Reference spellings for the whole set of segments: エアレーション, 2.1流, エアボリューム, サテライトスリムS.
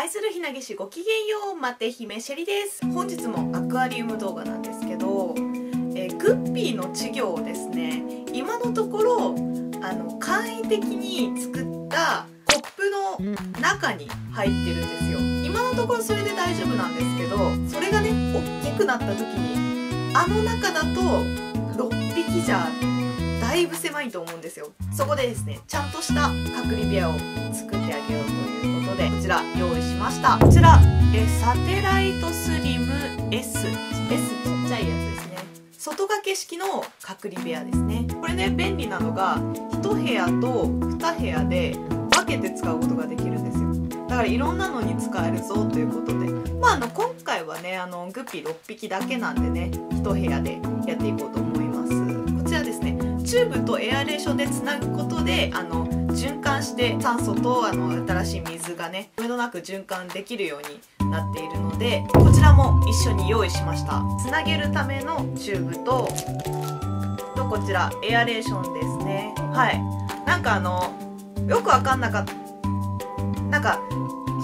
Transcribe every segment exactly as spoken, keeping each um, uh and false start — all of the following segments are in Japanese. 愛するひなげしごきげんよう、マテ姫シェリです。本日もアクアリウム動画なんですけど、えグッピーの稚魚をですね、今のところあの簡易的に作ったコップの中に入ってるんですよ。今のところそれで大丈夫なんですけど、それがね大きくなった時にあの中だとろっぴきじゃだいぶ狭いと思うんですよ。そこでですね、ちゃんとした隔離部屋を作ってあげようということで、こちら用意しました。こちらえサテライトスリム エスエス、 ちっちゃいやつですね。外掛け式の隔離部屋ですね。これね、便利なのがいち部屋とに部屋で分けて使うことができるんですよ。だからいろんなのに使えるぞということで、まあ、あの今回はねあのグッピーろっぴきだけなんでね、いち部屋でやっていこうと思います。こちらですね、チューブとエアレーションでつなぐことであの循環して酸素とあの新しい水がね無駄なく循環できるようになっているので、こちらも一緒に用意しました。つなげるためのチューブ と, とこちらエアレーションですね。はい、なんかあのよくわかんなかった、なんか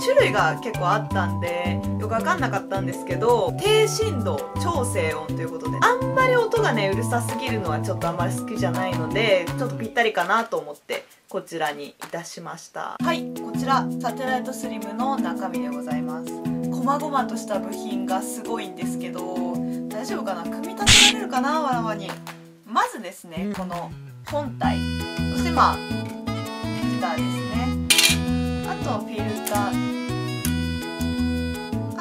種類が結構あったんでよくわかんなかったんですけど、低振動超静音ということで、あんまり音がねうるさすぎるのはちょっとあんまり好きじゃないので、ちょっとぴったりかなと思ってこちらにいたしました。はい、こちらサテライトスリムの中身でございます。細々とした部品がすごいんですけど、大丈夫かな、組み立てられるかな。わらわにまずですね、この本体、そしてまあフィルターですね、あとフィルター、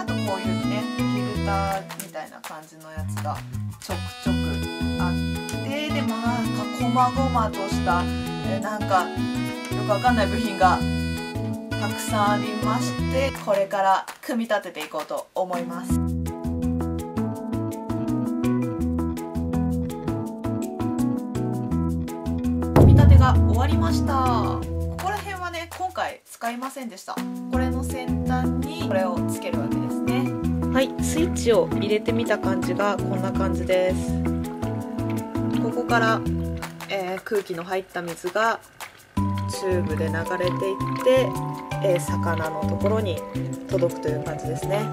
あとこういうねフィルターみたいな感じのやつがちょくちょくあって、でもなんか細々としたえなんかよくわかんない部品がたくさんありまして、これから組み立てていこうと思います。組み立てが終わりました。今回使いませんでした。これの先端にこれをつけるわけですね。はい、スイッチを入れてみた感じがこんな感じです。ここから、えー、空気の入った水がチューブで流れていって、えー、魚のところに届くという感じですね。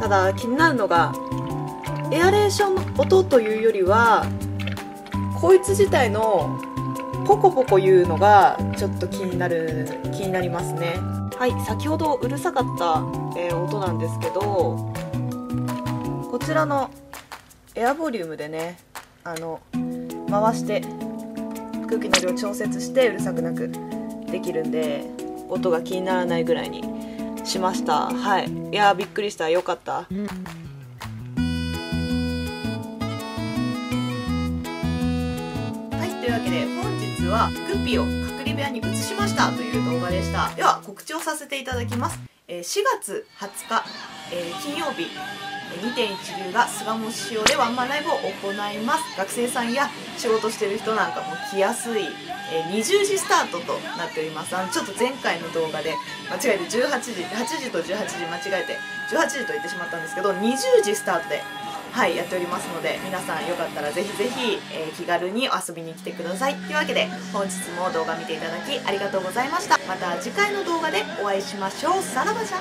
ただ気になるのがエアレーションの音というよりはこいつ自体のポコポコ言うのがちょっと気になる気になりますね。はい、先ほどうるさかった、えー、音なんですけど、こちらのエアボリュームでねあの回して空気の量を調節してうるさくなくできるんで、音が気にならないぐらいにしました。はい、いやーびっくりした、よかった。というわけで本日はグッピーを隔離部屋に移しましたという動画でした。では告知をさせていただきます。しがつはつか金曜日、 にてんいち流が巣鴨市用でワンマンライブを行います。学生さんや仕事してる人なんかも来やすいにじゅうじスタートとなっております。あのちょっと前回の動画で間違えてじゅうはちじ、はちじとじゅうはちじ間違えてじゅうはちじと言ってしまったんですけど、にじゅうじスタートではい、やっておりますので、皆さんよかったらぜひぜひ、えー、気軽に遊びに来てください。というわけで本日も動画見ていただきありがとうございました。また次回の動画でお会いしましょう。さらばじゃ。